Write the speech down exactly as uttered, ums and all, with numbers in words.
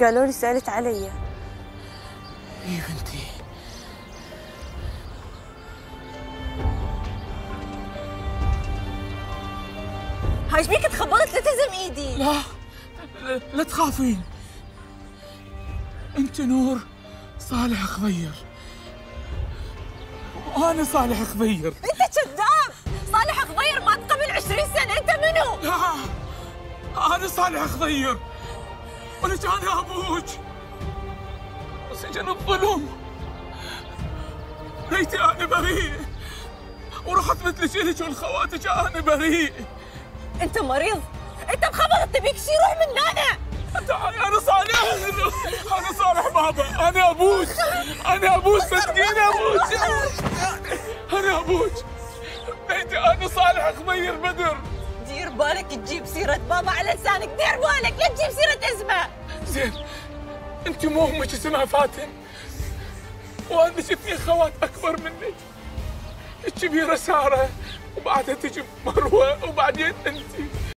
قالوا لي سألت علي. يا بنتي هاي شبيك تخبطت؟ لا تلزم ايدي. لا لا تخافين، انت نور صالح خضير وانا صالح خضير. انت كذاب، صالح خضير مات قبل عشرين سنة. انت منو؟ لا انا صالح خضير ولك انا ابوك سجن الظلم. ريتي انا بريء ورحت مثلك الك والخواتك. انا بريء. انت مريض، انت مخبط بيك شي. روح من هنا. تعالي انا صالح، انا صالح بابا، انا ابوك، انا ابوك، صدقيني ابوك، انا ابوك. بيتي انا صالح خضير بدر. دير بالك تجيب سيرة بابا على لسانك، دير بالك لا تجيب سيرة اسمه. زين انت مو امك اسمها فاتن وعندك اثنين خوات اكبر منك، الكبيرة سارة وبعدها تجي مروة وبعدين انت.